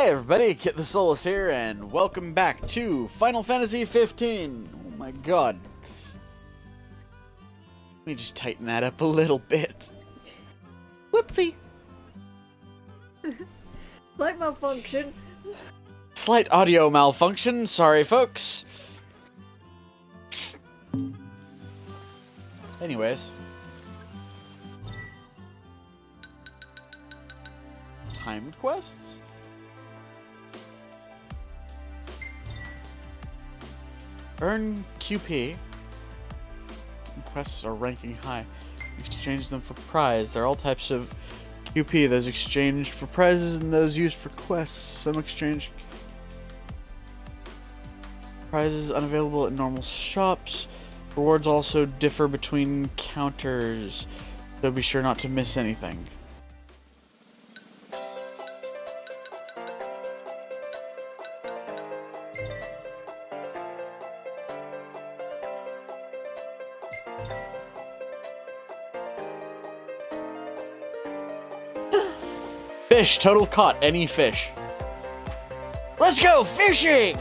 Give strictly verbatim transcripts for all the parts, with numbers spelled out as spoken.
Hey everybody, Kitthesoulless here, and welcome back to Final Fantasy fifteen. Oh my god. Let me just tighten that up a little bit. Whoopsie. Slight malfunction. Slight audio malfunction, sorry folks. Anyways. Timed quests? Earn Q P. Quests are ranking high. Exchange them for prize. There are all types of Q P. Those exchanged for prizes and those used for quests. Some exchange prizes unavailable at normal shops. Rewards also differ between counters, so be sure not to miss anything. Fish, total caught, any fish. Let's go fishing!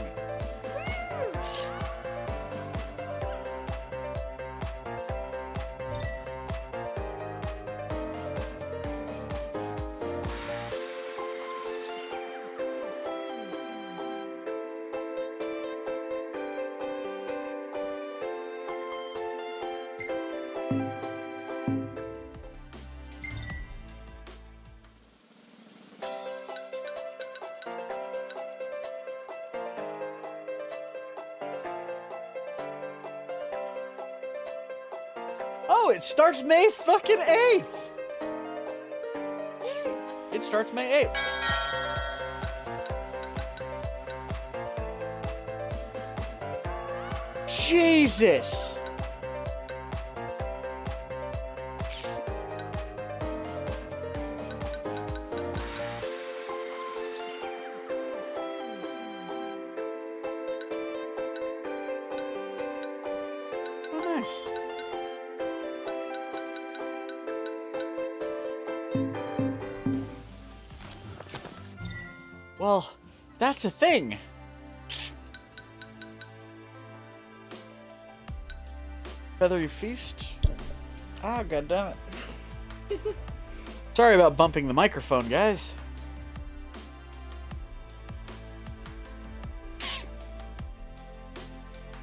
It starts May fucking eighth. It starts May eighth. Jesus. Oh, nice. Well, that's a thing. Feathery feast. Ah, oh, goddammit. Sorry about bumping the microphone, guys.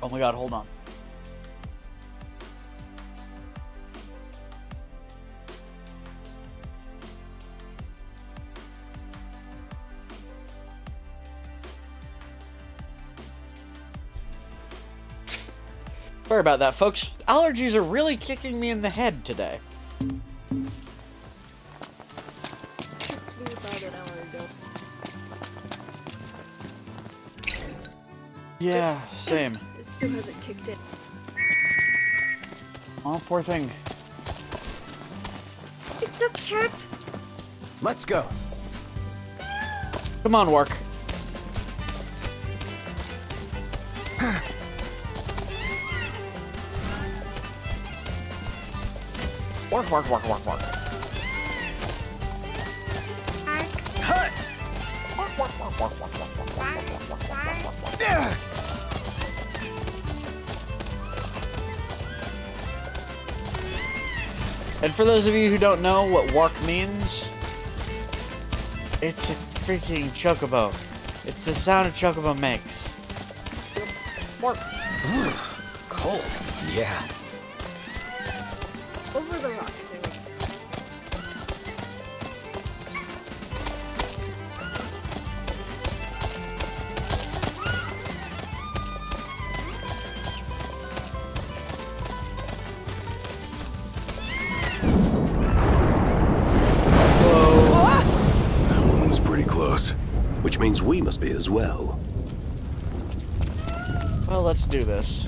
Oh my god, hold on. Sorry about that, folks. Allergies are really kicking me in the head today. Yeah, same. It still hasn't kicked in. Oh, poor thing. It's a cat. Let's go. Come on, Wark. Wark, wark, wark, wark, wark. Hut! Wark, wark, wark, wark, wark, wark, wark, wark, wark, wark, wark, wark, wark. Yeah! And for those of you who don't know what wark means, it's a freaking chocobo. It's the sound a chocobo makes. Wark. Ooh, cold. Yeah. Over the rock. There we go. That one was pretty close. Which means we must be as well. Well, let's do this.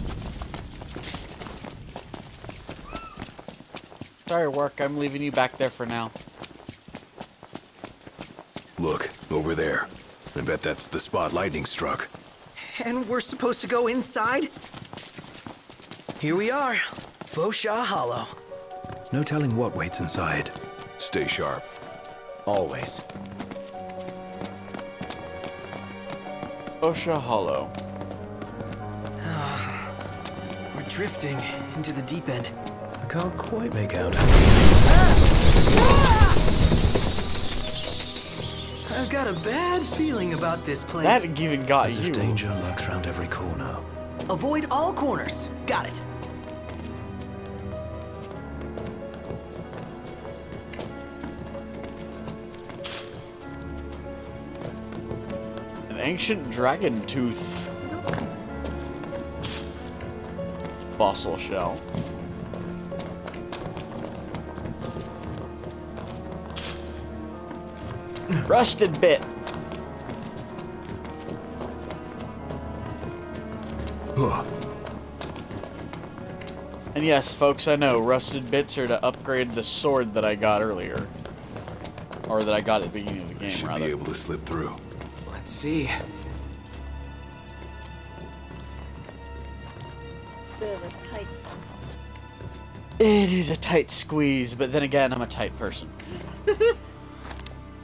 Sorry, Wark. I'm leaving you back there for now. Look, over there. I bet that's the spot lightning struck. And we're supposed to go inside? Here we are. Fociaugh Hollow. No telling what waits inside. Stay sharp. Always. Fociaugh Hollow. We're drifting into the deep end. I can't quite make out. I've got a bad feeling about this place. That even got As you. As if danger lurks round every corner. Avoid all corners. Got it. An ancient dragon tooth. Fossil shell. Rusted bit. And yes, folks, I know, rusted bits are to upgrade the sword that I got earlier. Or that I got at the beginning of the game, rather. I should be able to slip through. Let's see. It is a tight squeeze, but then again, I'm a tight person.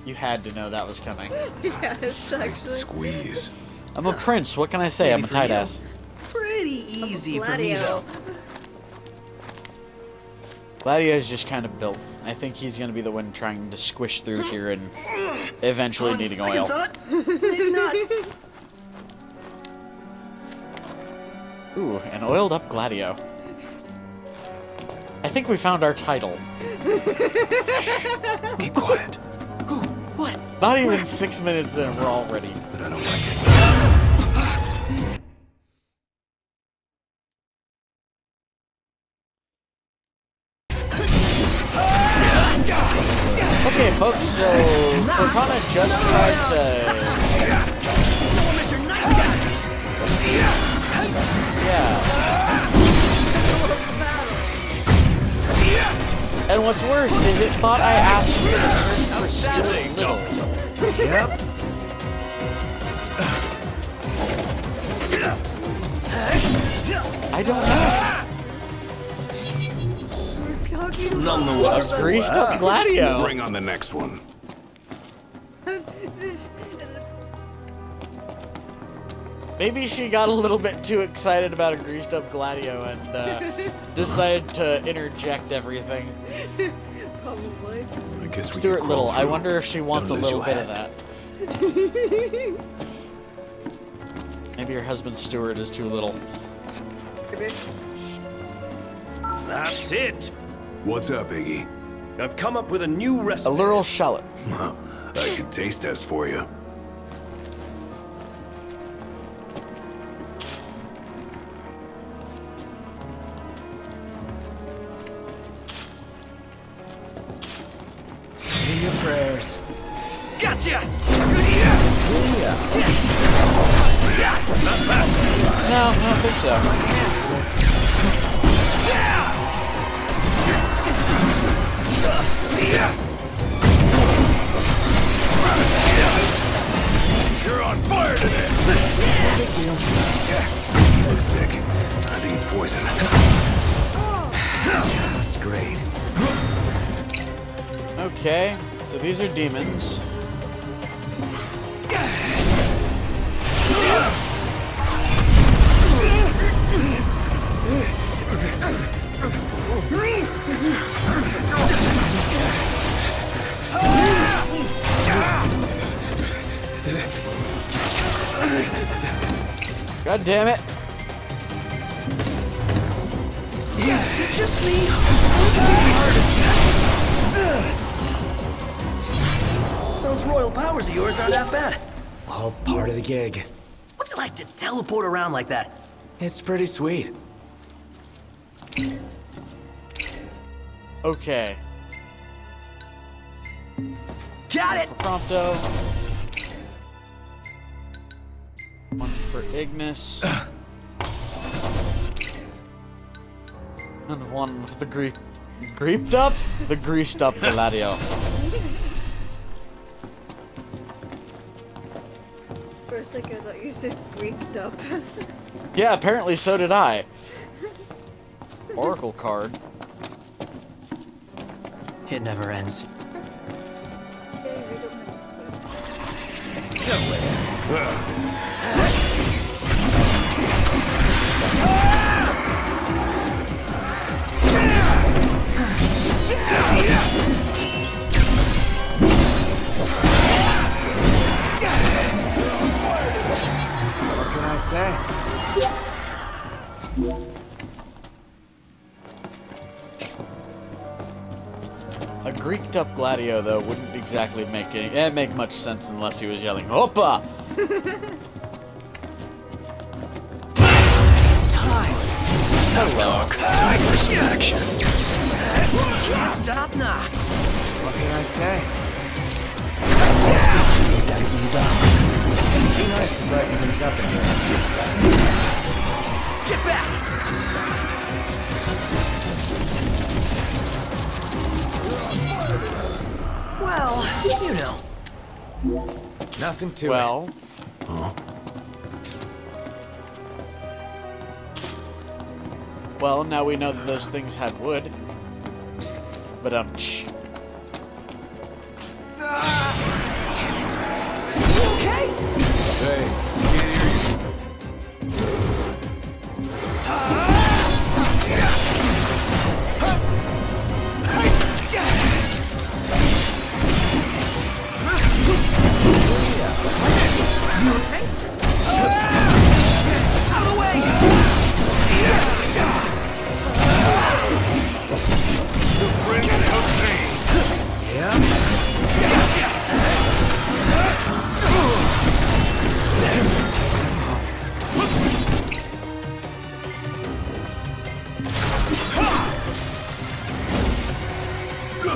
You had to know that was coming. Yeah, it's actually... squeeze. I'm a prince, what can I say? Pretty I'm a tight ass. Pretty easy for me, though. Gladio's just kind of built. I think he's going to be the one trying to squish through here and eventually On needing oil. Thought, maybe not. Ooh, an oiled up Gladio. I think we found our title. Shh, be quiet. Who? What? Not even Where? six minutes in, we're all ready. But I don't like it. Okay, folks, so Cortana just tried to... Yeah. And what's worse is it thought I asked for the search for stealing. Little. Yep. I don't know. Nonetheless, a greased up Gladio. Bring on the next one. Maybe she got a little bit too excited about a greased up Gladio and uh, decided to interject everything. Probably. I guess we Stuart Little, I wonder if she wants a little bit head. of that. Maybe her husband Stuart is too little. That's it. What's up, Iggy? I've come up with a new recipe. A literal shallot. I can taste test for you. Prayers. Gotcha! Yeah. Not fast. No, I don't think so. You're on fire today. Big deal. Yeah. Looks sick. I think it's poison. Oh. That's great. Okay. So these are demons. God damn it. Is it just me? Hardest. Those royal powers of yours aren't that bad. All part of the gig. What's it like to teleport around like that? It's pretty sweet. Okay. Got it! One for Prompto. One for Ignis. And one for the gre greeped up? The greased up Gladio. For a second, I thought you said greeped up. Yeah, apparently so did I. Oracle card. It never ends. No way. What can I say? A greeked up Gladio though wouldn't exactly make any eh, make much sense unless he was yelling, "Hoppa!" Enough talk. Time for some action. Can't stop knocked. What can I say? That isn't done. Be nice to brighten things up in here. Get back! Well, you know. Nothing to well. it. Well. Huh? Well, now we know that those things had wood. But um, shh. Damn it! You okay? Hey, can't hear you. You okay?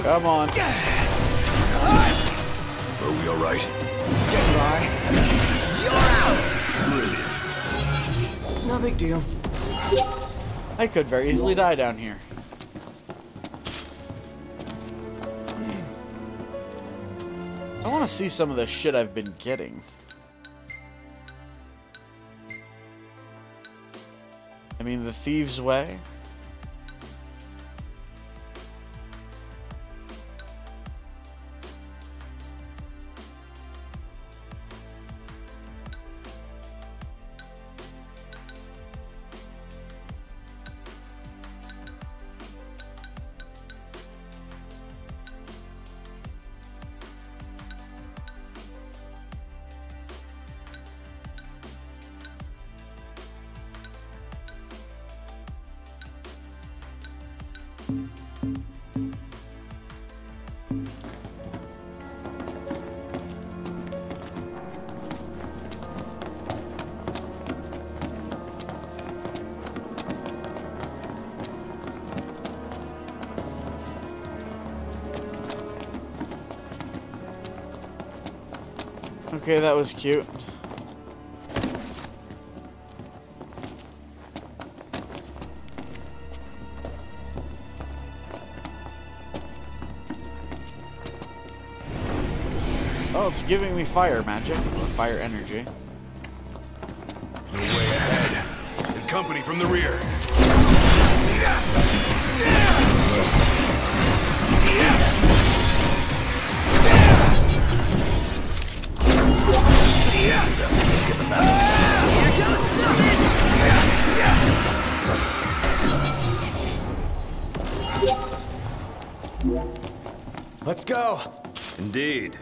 Come on. Are we all right? Goodbye. You're out. Brilliant. No big deal. I could very easily die down here. I want to see some of the shit I've been getting. I mean, the Thieves' Way. Okay, that was cute. Oh, it's giving me fire magic, or fire energy. No way ahead, and company from the rear. Let's go. Indeed.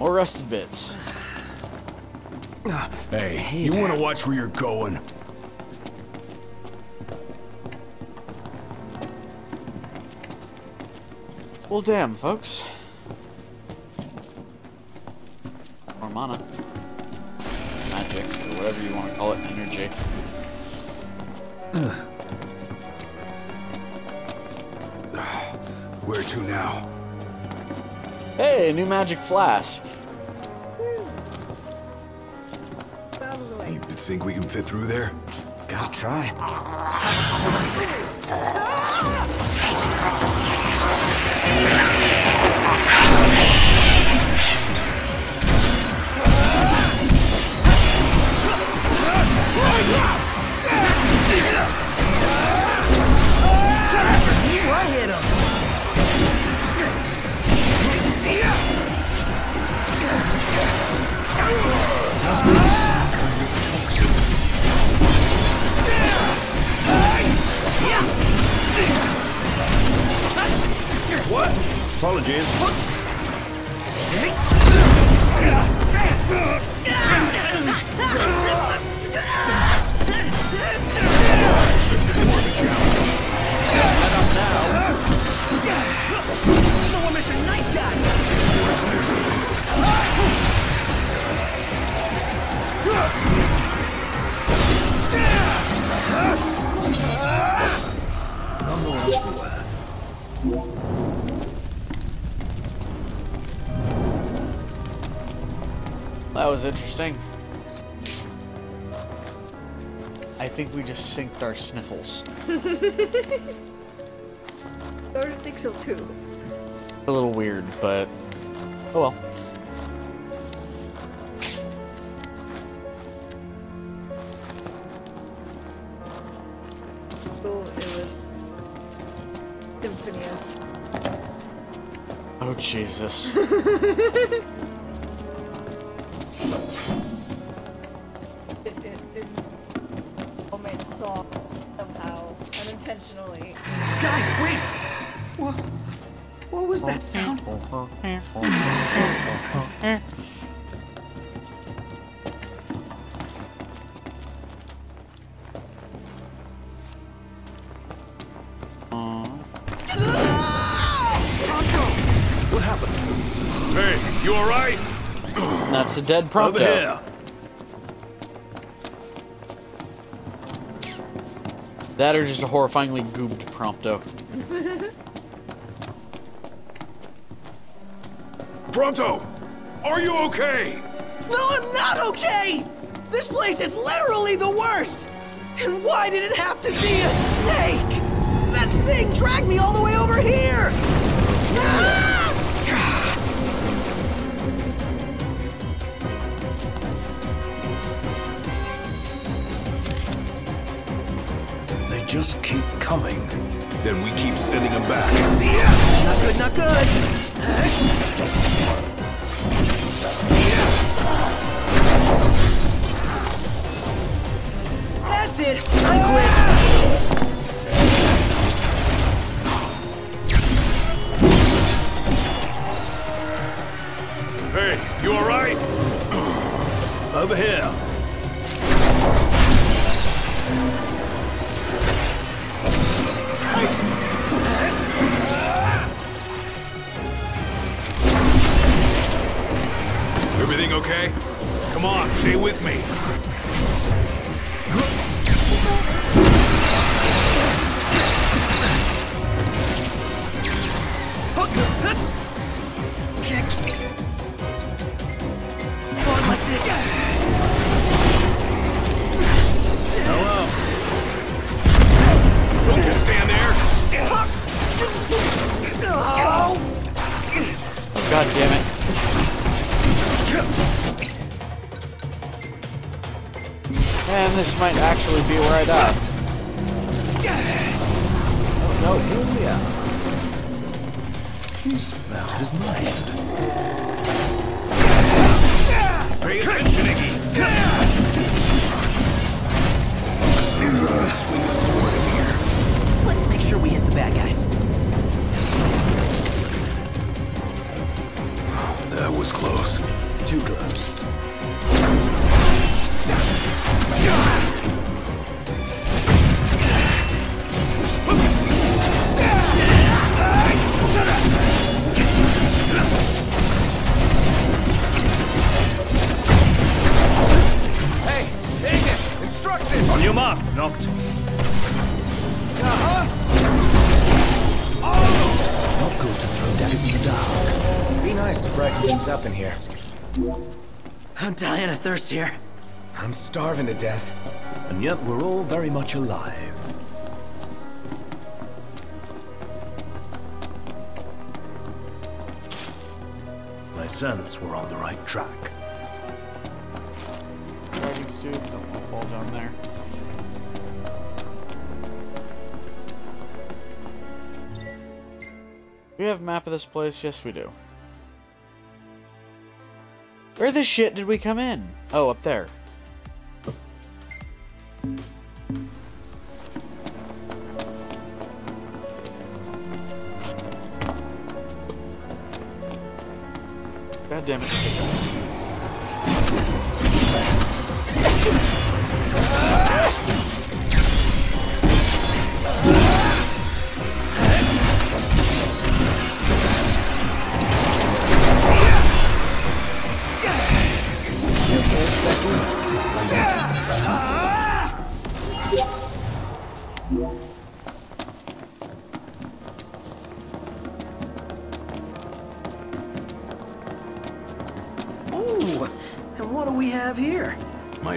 More rusted bits. Hey, hey you want to watch where you're going? Well, damn, folks. Or mana. Magic, or whatever you want to call it, energy. Where to now? Hey, a new magic flask. You think we can fit through there? Gotta try. I hit him. Yeah. is... No one missing, nice guy! That was interesting. I think we just synced our sniffles. I don't think so too. A little weird, but oh well. Oh, it was Symphonios. Oh Jesus. A dead Prompto. That or just a horrifyingly gooped Prompto. Prompto! Are you okay? No, I'm not okay! This place is literally the worst! And why did it have to be a snake? That thing dragged me all the way over here! Ah! Just keep coming. Then we keep sending them back. Not good, not good. That's it. I'm quick. Hey, you all right? Over here. Everything okay? Come on, stay with me. God damn it. And this might actually be where I die. Oh no, Julia. He smelled his mind. Pay attention, Iggy. Let's make sure we hit the bad guys. That was close. Too close. Hey, Ignis, instructions! On your mark, Noctis. Uh-huh. Oh! Not good to throw daggers in the dark. Be nice to brighten things up in here. I'm dying of thirst here. I'm starving to death. And yet we're all very much alive. I sense we're on the right track. Riding suit, don't want to fall down there. We have a map of this place, yes we do. Where the shit did we come in? Oh, up there. damage taken.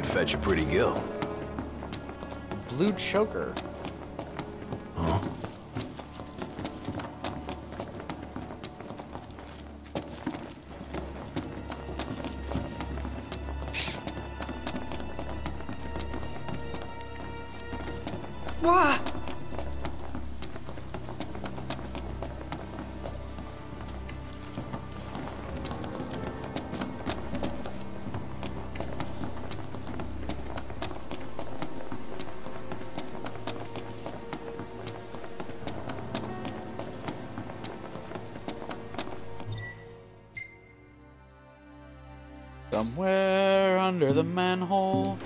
Fetch a pretty gill. Blue choker. Huh? Wah! Somewhere under the manhole.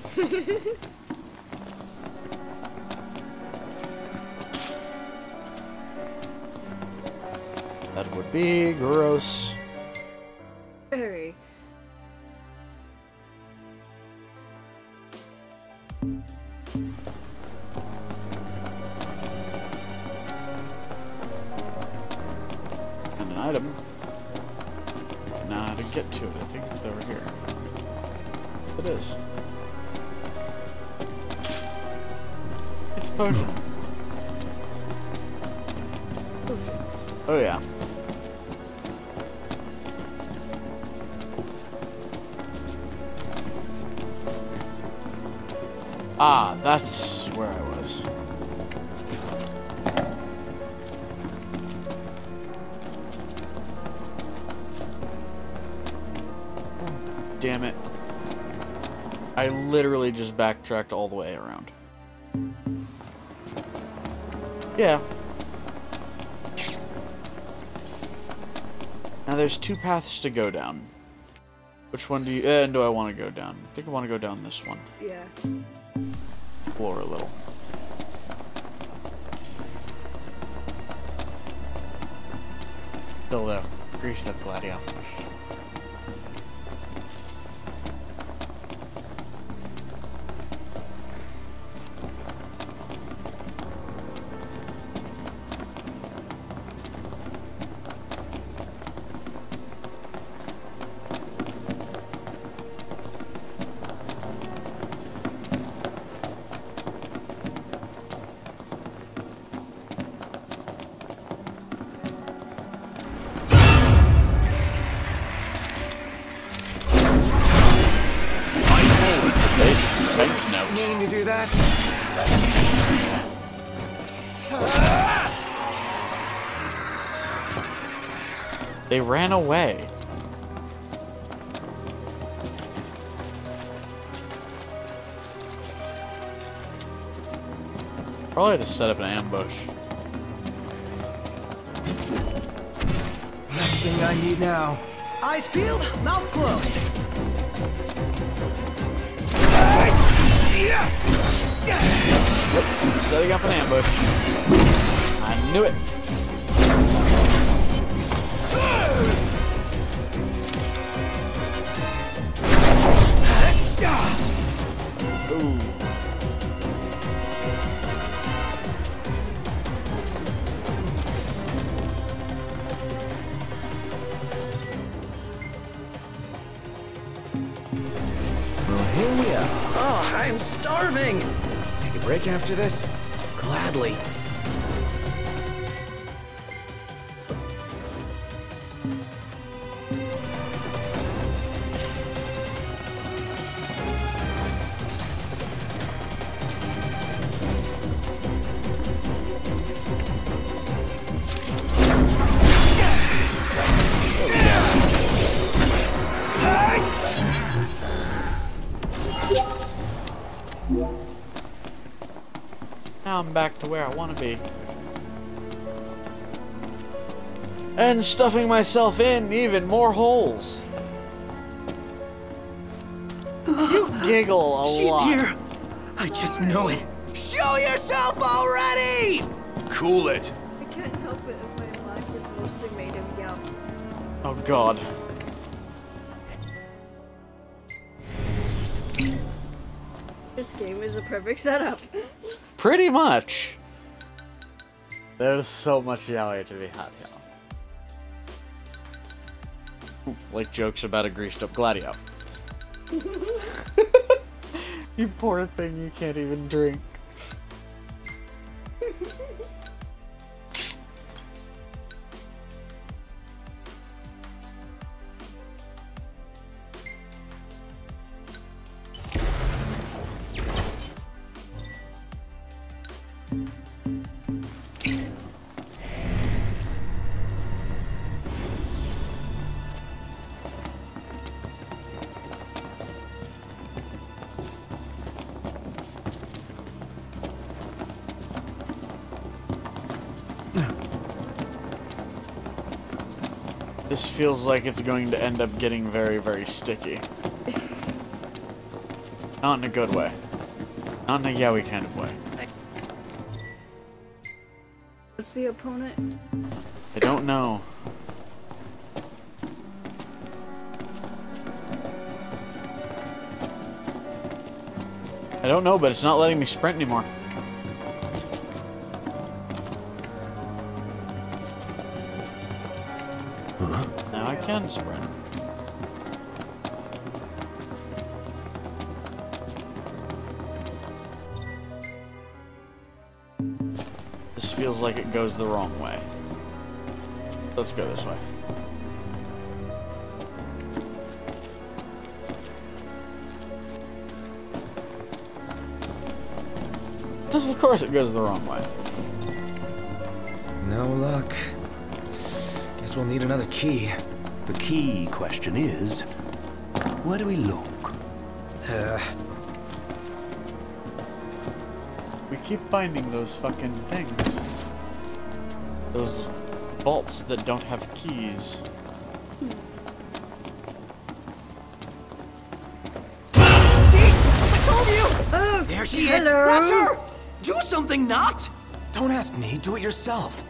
That would be gross. Very. And an item. Now how to get to it. I think it's over here. It is. It's potion. Potions. Oh yeah. Ah, that's where I was. Damn it. I literally just backtracked all the way around. Yeah. Now there's two paths to go down. Which one do you... And do I want to go down? I think I want to go down this one. Yeah. Explore a little. Still though. Greased up Gladio. They ran away. Probably had to set up an ambush. Last thing I need now. Eyes peeled, mouth closed. Setting up an ambush. I knew it. I'm starving! Take a break after this? Gladly. I'm back to where I want to be. And stuffing myself in even more holes. You giggle a She's lot. She's here. I just know it. Show yourself already! Cool it. I can't help it if my life was mostly made of yum. Oh God. This game is a perfect setup. Pretty much. There's so much yaoi to be had now. Like jokes about a greased up Gladio. You poor thing, you can't even drink. This feels like it's going to end up getting very, very sticky. Not in a good way. Not in a yaoi kind of way. What's the opponent? I don't know. I don't know, but it's not letting me sprint anymore. Can sprint. This feels like it goes the wrong way. Let's go this way. Of course it goes the wrong way. No luck. Guess we'll need another key. The key question is, where do we look? Uh, we keep finding those fucking things. Those vaults that don't have keys. See? I told you! Uh, there she hello. is! That's her! Do something, Nott! Don't ask me, do it yourself.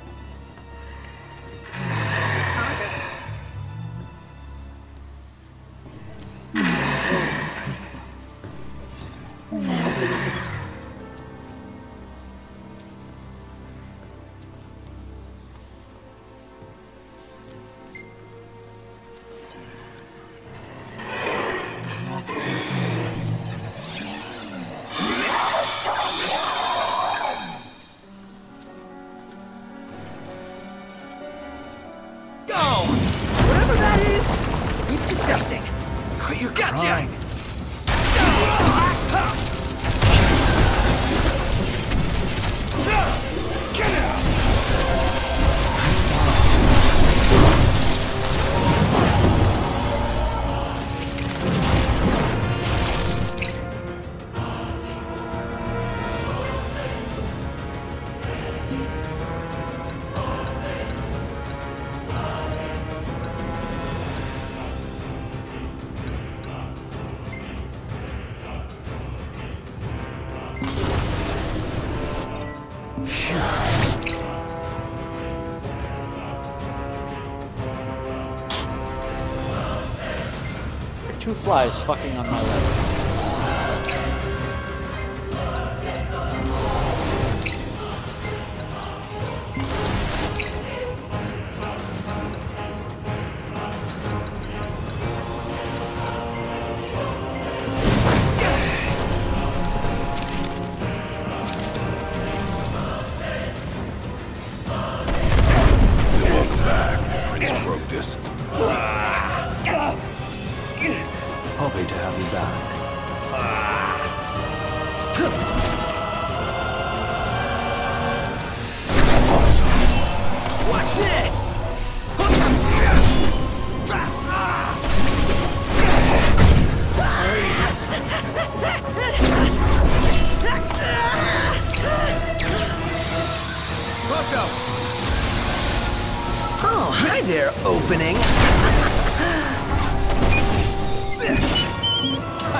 Two flies fucking on my leg. Happy to have you back.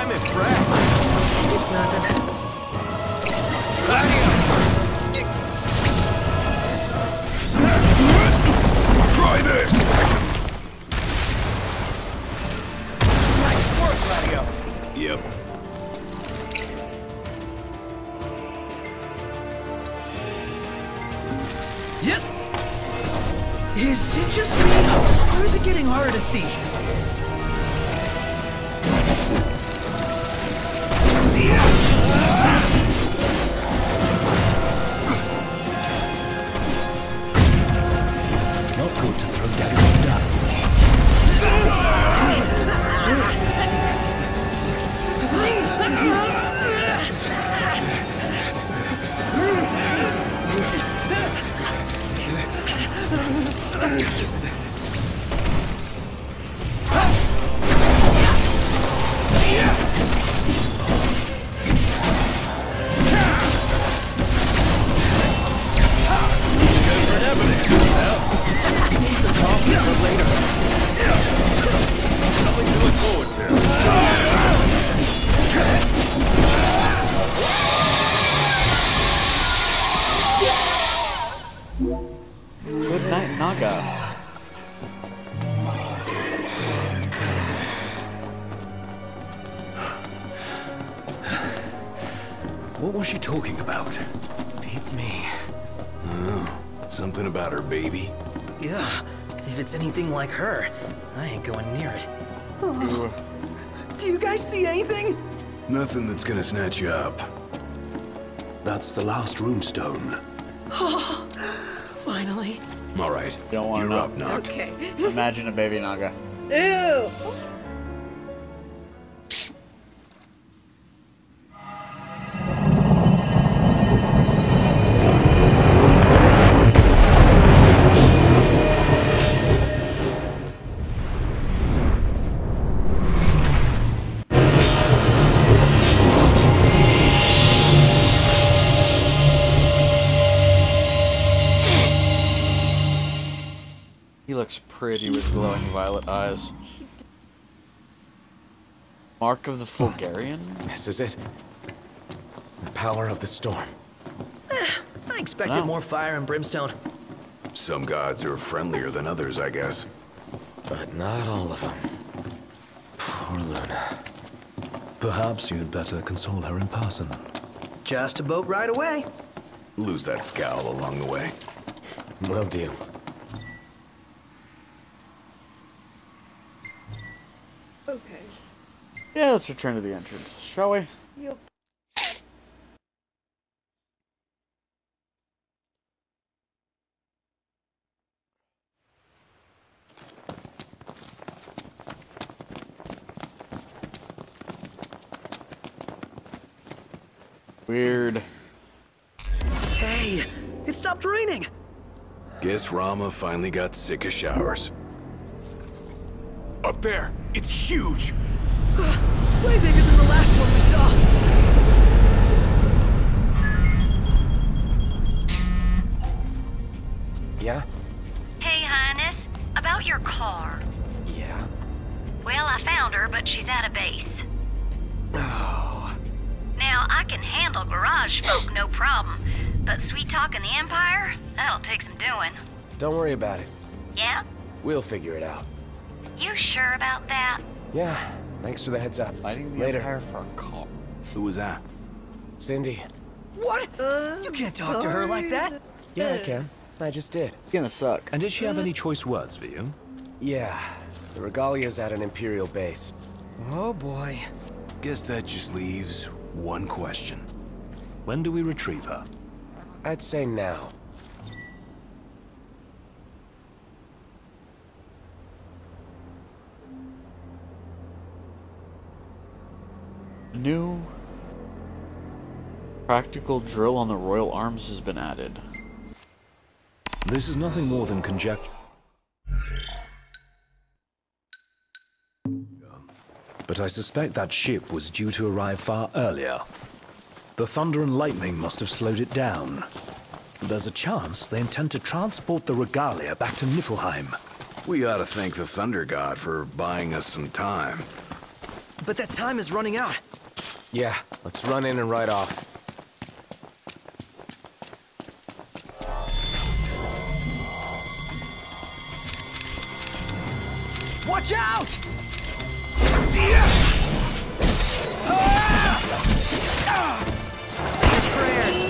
I'm impressed. It's nothing. Gladio! Try this! Nice work, Gladio! Yep. Yep! Is it just me, or is it getting harder to see? Anything like her, I ain't going near it. Oh. Do you guys see anything? Nothing that's gonna snatch you up. That's the last runestone. Oh, finally. All right, don't want you're up, up Noct. Okay. Imagine a baby Naga. Ew. Pretty with glowing violet eyes. Mark of the Fulgarian? This is it. The power of the storm. Eh, I expected no. more fire and brimstone. Some gods are friendlier than others, I guess. But not all of them. Poor Luna. Perhaps you'd better console her in person. Just a boat ride away. Lose that scowl along the way. Will do. Yeah, let's return to the entrance, shall we? Yep. Weird. Hey, it stopped raining! Guess Rama finally got sick of showers. Up there, it's huge! Way bigger than the last one we saw. Yeah? Hey, Highness. About your car. Yeah? Well, I found her, but she's at a base. Oh. Now, I can handle garage folk, no problem. But sweet talk in the Empire? That'll take some doing. Don't worry about it. Yeah? We'll figure it out. You sure about that? Yeah. Thanks for the heads up. Fighting the Later. Empire for a call. Who was that? Cindy. What? Uh, you can't talk sorry. to her like that. Yeah, I can. I just did. It's gonna suck. And did she have any choice words for you? Yeah. The Regalia's at an Imperial base. Oh boy. Guess that just leaves one question. When do we retrieve her? I'd say now. New practical drill on the Royal Arms has been added. This is nothing more than conjecture. But I suspect that ship was due to arrive far earlier. The thunder and lightning must have slowed it down. There's a chance they intend to transport the Regalia back to Niflheim. We ought to thank the Thunder God for buying us some time. but that time is running out. Yeah, let's run in and ride off. Watch out! See ya! Ah! Ah! Say your prayers!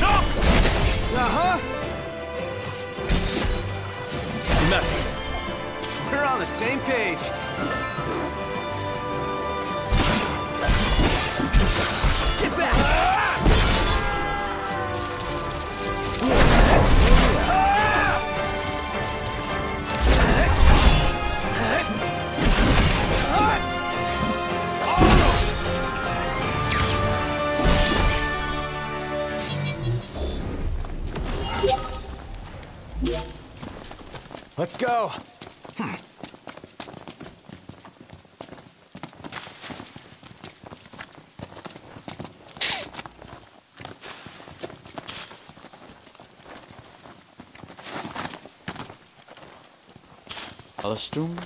No! Uh-huh! Nothing. We're on the same page. Get back! Ah! Let's go. Hm. Alestum.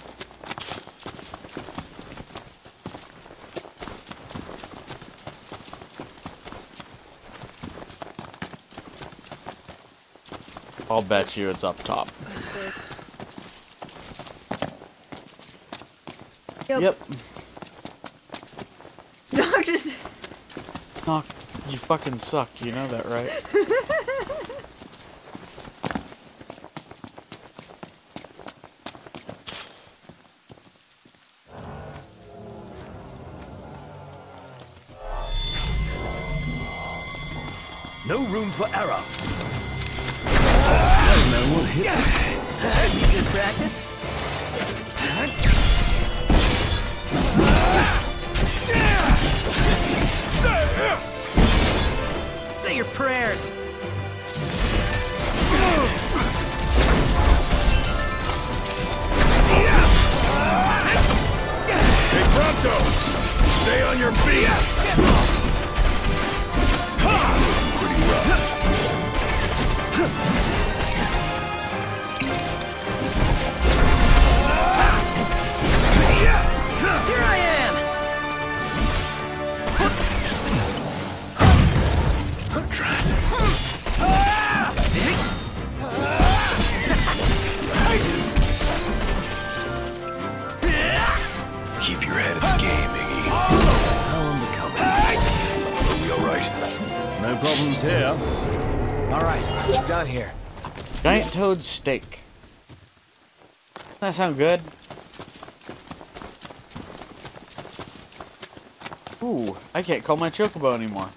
I'll bet you it's up top. Yep. Noctis. Noct, you fucking suck. You know that, right? No room for error. I don't know what hit. That'd be good practice. Say your prayers. Hey, Prompto, stay on your feet. Pretty rough. Here I am. Keep your head at the game, Iggy. Hell on the cover. Are we all right? No problems here. All right, what's down here? Giant toad steak. Doesn't that sound good? Ooh, I can't call my chocobo anymore.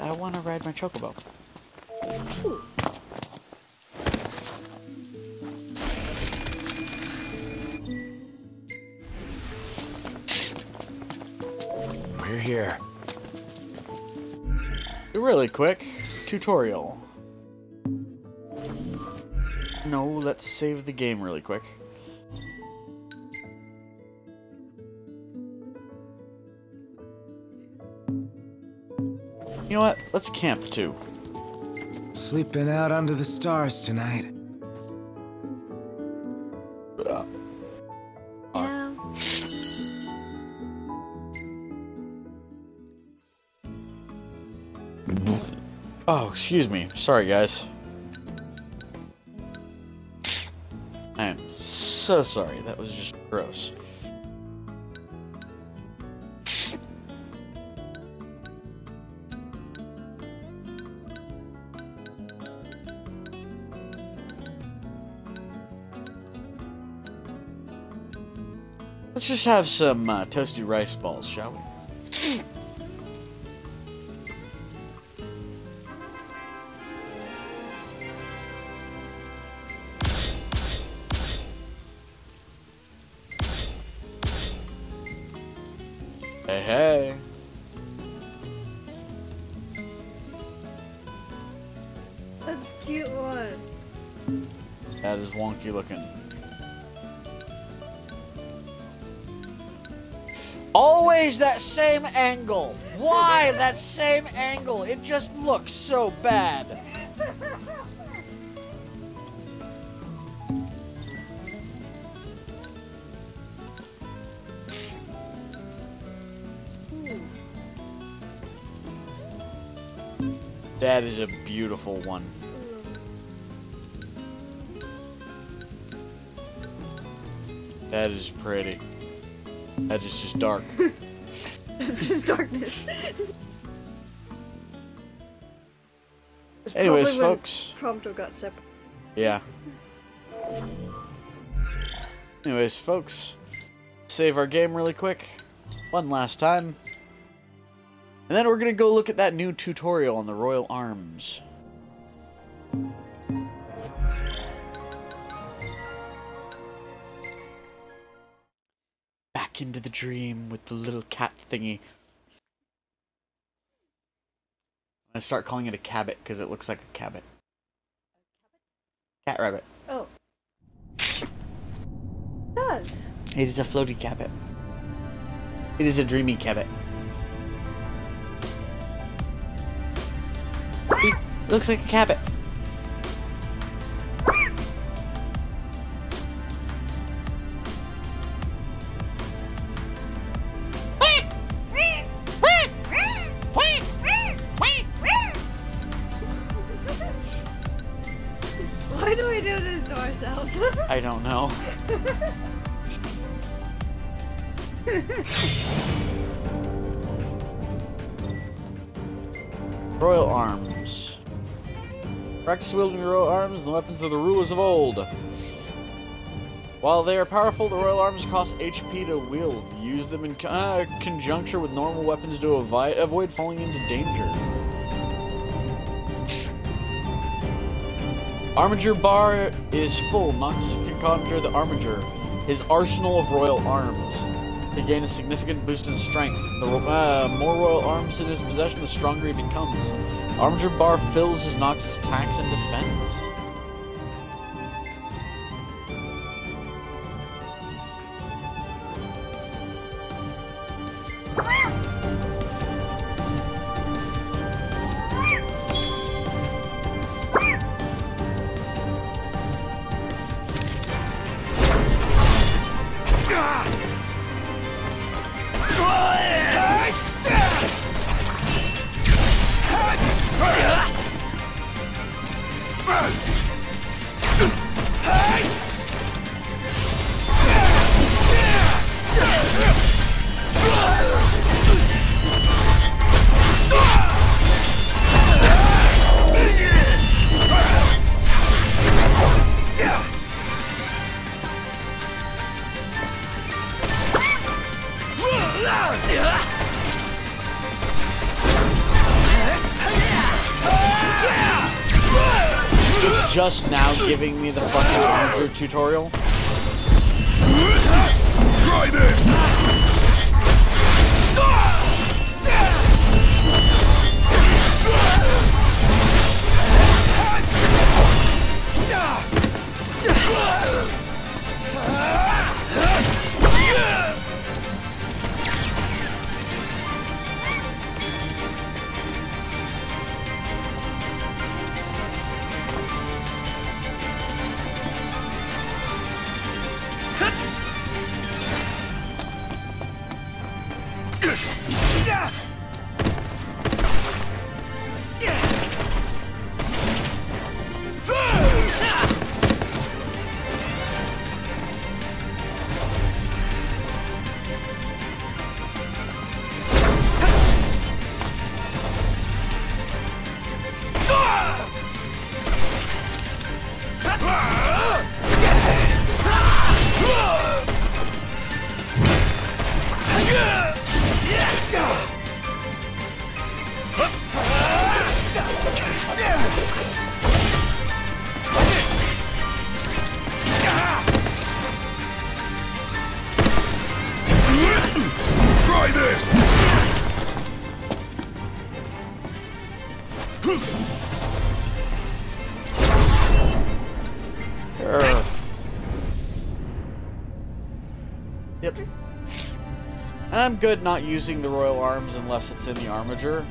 I want to ride my chocobo. We're here. Really quick tutorial. No, let's save the game really quick. You know what? Let's camp too. Sleeping out under the stars tonight. Uh, yeah. Oh, excuse me. Sorry, guys. I am so sorry. That was just gross. Let's just have some uh, toasty rice balls, shall we? Hey, hey. That's a cute one. That is wonky looking. Always that same angle. Why that same angle? It just looks so bad. That is a beautiful one. That is pretty. That is just dark. That's just darkness. Anyways, folks. Prompto got separate. Yeah. Anyways, folks. Save our game really quick. One last time. And then we're gonna go look at that new tutorial on the Royal Arms. Back into the dream with the little cat thingy. I'm gonna start calling it a cabot because it looks like a cabot. Cat rabbit. Oh. It does. It is a floaty cabot. It is a dreamy cabot. It looks like a cabot. Why do we do this to ourselves? I don't know. Royal Arms. Practice wielding the royal arms and the weapons of the rulers of old. While they are powerful, the royal arms cost H P to wield. Use them in uh, conjunction with normal weapons to avoid, avoid falling into danger. Armiger bar is full. Noctis can conjure the Armiger, his arsenal of royal arms, to gain a significant boost in strength. The uh, more royal arms in his possession, the stronger he becomes. Armiger bar fills his Noctis attacks and defense. Just now giving me the fucking Armiger tutorial. Try this. Yep. And I'm good not using the Royal Arms unless it's in the Armiger.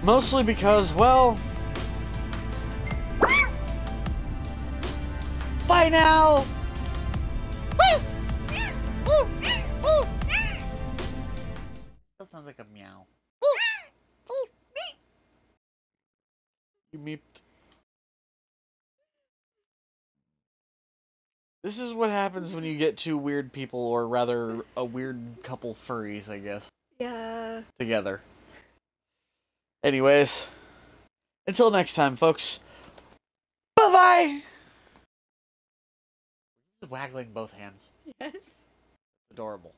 Mostly because, well... Bye now! That sounds like a meow. You meeped. This is what happens when you get two weird people, or rather, a weird couple furries, I guess. Yeah. Together. Anyways, until next time, folks. Bye-bye! Waggling both hands. Yes. Adorable.